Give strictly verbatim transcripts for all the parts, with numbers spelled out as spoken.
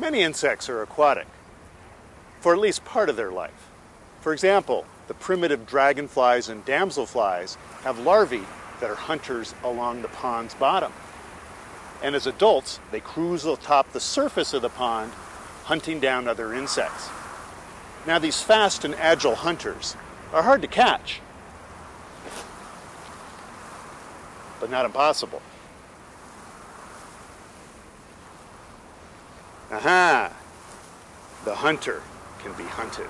Many insects are aquatic for at least part of their life. For example, the primitive dragonflies and damselflies have larvae that are hunters along the pond's bottom. And as adults, they cruise atop the surface of the pond, hunting down other insects. Now, these fast and agile hunters are hard to catch, but not impossible. Aha! The hunter can be hunted.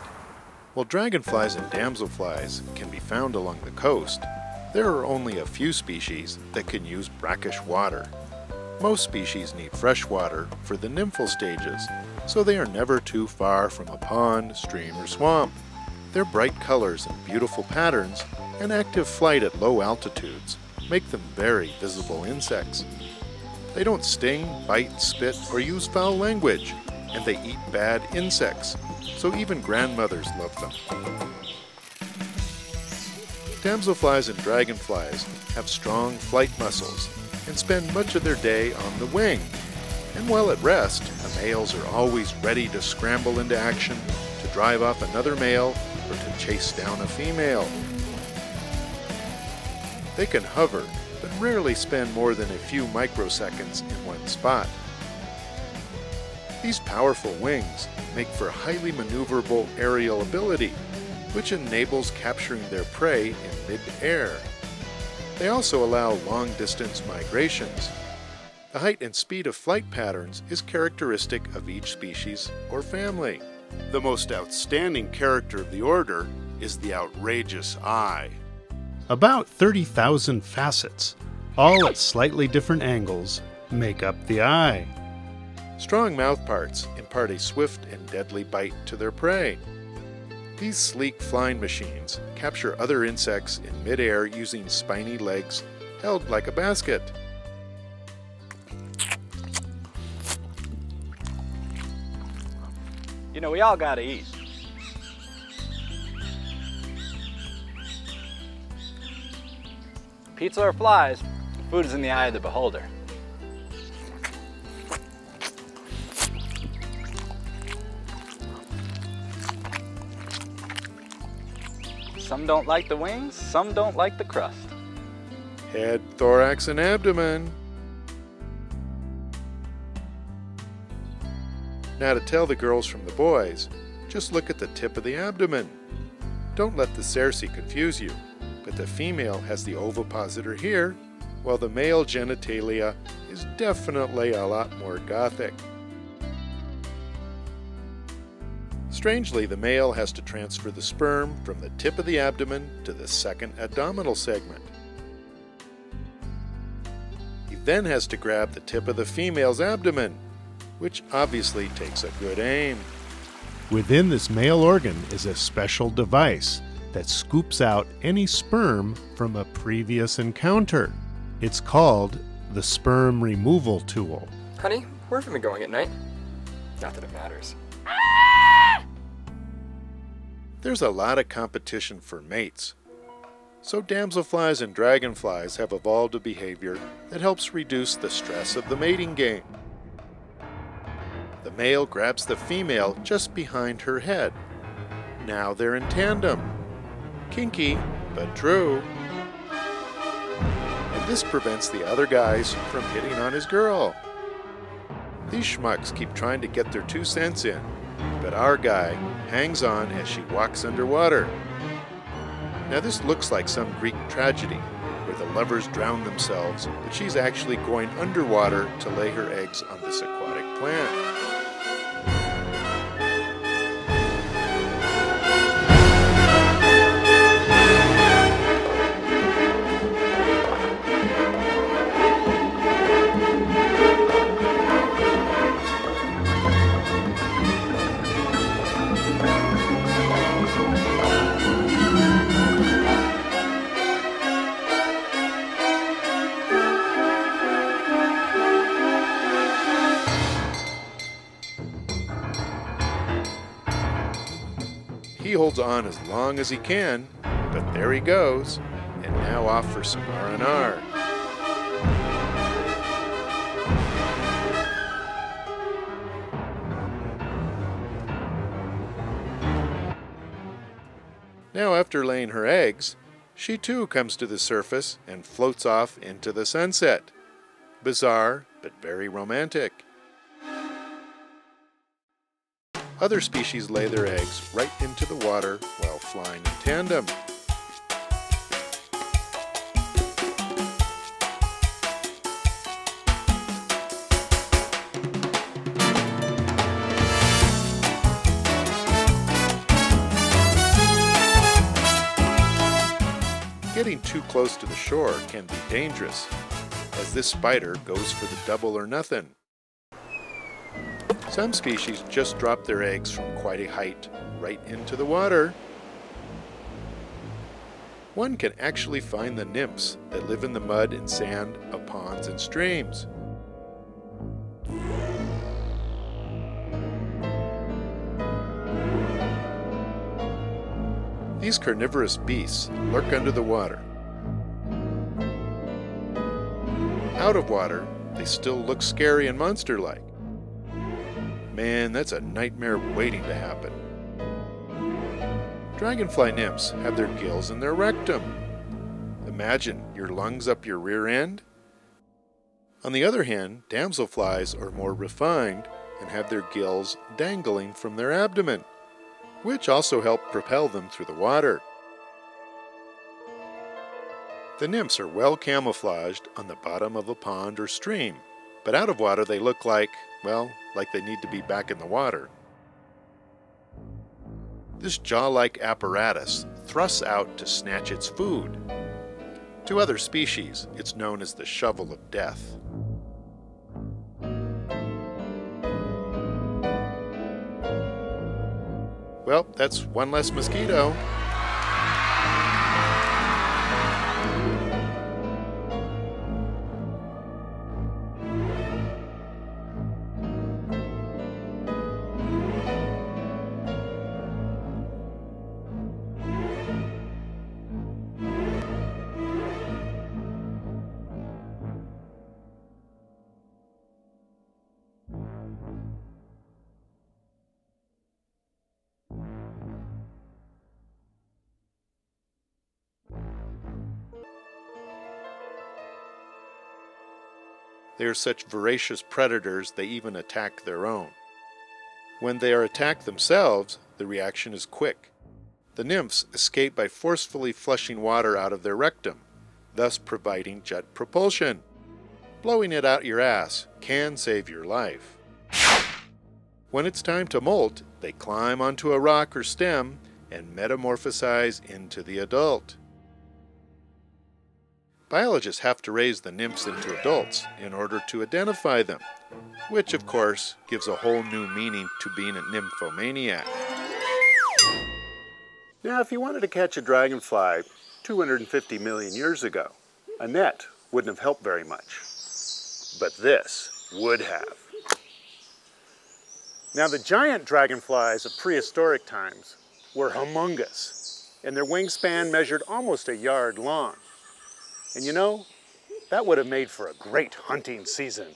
While dragonflies and damselflies can be found along the coast, there are only a few species that can use brackish water. Most species need fresh water for the nymphal stages, so they are never too far from a pond, stream, or swamp. Their bright colors and beautiful patterns and active flight at low altitudes make them very visible insects. They don't sting, bite, spit, or use foul language, and they eat bad insects, so even grandmothers love them. Damselflies and dragonflies have strong flight muscles and spend much of their day on the wing. And while at rest, the males are always ready to scramble into action, to drive off another male, or to chase down a female. They can hover, but rarely spend more than a few microseconds in one spot. These powerful wings make for highly maneuverable aerial ability, which enables capturing their prey in mid-air. They also allow long-distance migrations. The height and speed of flight patterns is characteristic of each species or family. The most outstanding character of the order is the outrageous eye. About thirty thousand facets, all at slightly different angles, make up the eye. Strong mouthparts impart a swift and deadly bite to their prey. These sleek flying machines capture other insects in midair using spiny legs held like a basket. You know, we all gotta eat. Pizza or flies, food is in the eye of the beholder. Some don't like the wings, some don't like the crust. Head, thorax, and abdomen. Now, to tell the girls from the boys, just look at the tip of the abdomen. Don't let the cerci confuse you, but the female has the ovipositor here, while the male genitalia is definitely a lot more gothic. Strangely, the male has to transfer the sperm from the tip of the abdomen to the second abdominal segment. He then has to grab the tip of the female's abdomen, which obviously takes a good aim. Within this male organ is a special device that scoops out any sperm from a previous encounter. It's called the sperm removal tool. Honey, where have we been going at night? Not that it matters. There's a lot of competition for mates, so damselflies and dragonflies have evolved a behavior that helps reduce the stress of the mating game. The male grabs the female just behind her head. Now they're in tandem. Kinky, but true. And this prevents the other guys from hitting on his girl. These schmucks keep trying to get their two cents in, but our guy hangs on as she walks underwater. Now, this looks like some Greek tragedy, where the lovers drown themselves, but she's actually going underwater to lay her eggs on this aquatic plant. He holds on as long as he can, but there he goes, and now off for some R and R. Now after laying her eggs, she too comes to the surface and floats off into the sunset. Bizarre, but very romantic. Other species lay their eggs right into the water while flying in tandem. Getting too close to the shore can be dangerous, as this spider goes for the double or nothing. Some species just drop their eggs from quite a height right into the water. One can actually find the nymphs that live in the mud and sand of ponds and streams. These carnivorous beasts lurk under the water. Out of water, they still look scary and monster-like. Man, that's a nightmare waiting to happen. Dragonfly nymphs have their gills in their rectum. Imagine your lungs up your rear end. On the other hand, damselflies are more refined and have their gills dangling from their abdomen, which also help propel them through the water. The nymphs are well camouflaged on the bottom of a pond or stream, but out of water they look like, well, like they need to be back in the water. This jaw-like apparatus thrusts out to snatch its food. To other species, it's known as the shovel of death. Well, that's one less mosquito. They are such voracious predators, they even attack their own. When they are attacked themselves, the reaction is quick. The nymphs escape by forcefully flushing water out of their rectum, thus providing jet propulsion. Blowing it out your ass can save your life. When it's time to molt, they climb onto a rock or stem and metamorphosize into the adult. Biologists have to raise the nymphs into adults in order to identify them, which of course gives a whole new meaning to being a nymphomaniac. Now, if you wanted to catch a dragonfly two hundred fifty million years ago, a net wouldn't have helped very much, but this would have. Now, the giant dragonflies of prehistoric times were humongous, and their wingspan measured almost a yard long. And you know, that would have made for a great hunting season.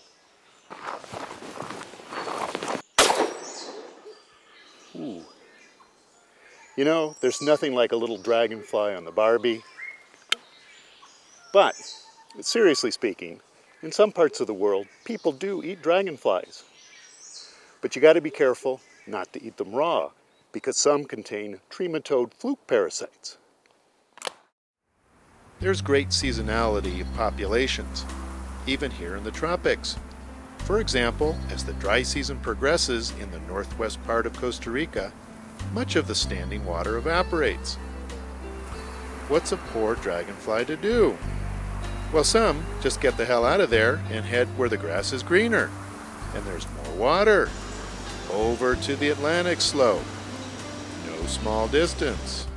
Ooh. You know, there's nothing like a little dragonfly on the Barbie. But, seriously speaking, in some parts of the world, people do eat dragonflies. But you got to be careful not to eat them raw, because some contain trematode fluke parasites. There's great seasonality of populations, even here in the tropics. For example, as the dry season progresses in the northwest part of Costa Rica, much of the standing water evaporates. What's a poor dragonfly to do? Well, some just get the hell out of there and head where the grass is greener, and there's more water, over to the Atlantic slope, no small distance.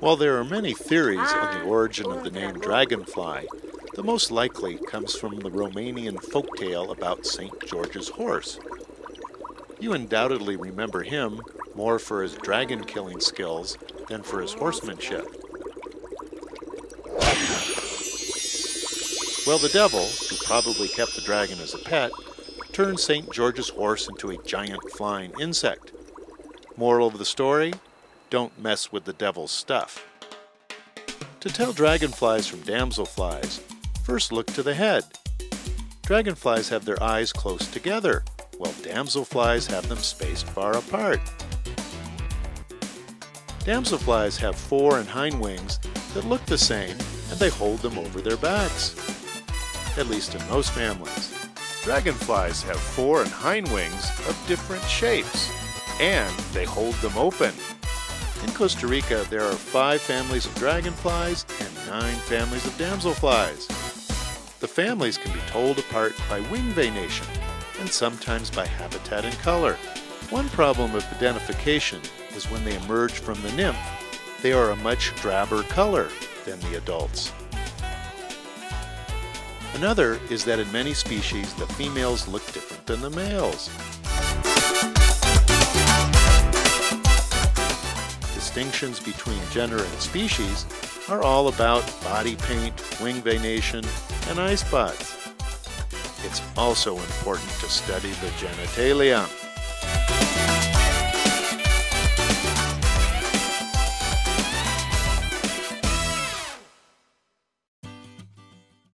While there are many theories on the origin of the name dragonfly, the most likely comes from the Romanian folktale about Saint George's horse. You undoubtedly remember him more for his dragon-killing skills than for his horsemanship. Well, the devil, who probably kept the dragon as a pet, turned Saint George's horse into a giant flying insect. Moral of the story, don't mess with the devil's stuff. To tell dragonflies from damselflies, first look to the head. Dragonflies have their eyes close together, while damselflies have them spaced far apart. Damselflies have fore and hind wings that look the same, and they hold them over their backs. At least in most families. Dragonflies have fore and hind wings of different shapes, and they hold them open. In Costa Rica, there are five families of dragonflies and nine families of damselflies. The families can be told apart by wing venation, and sometimes by habitat and color. One problem with identification is when they emerge from the nymph, they are a much drabber color than the adults. Another is that in many species, the females look different than the males. Distinctions between genera and species are all about body paint, wing venation, and eye spots. It's also important to study the genitalia.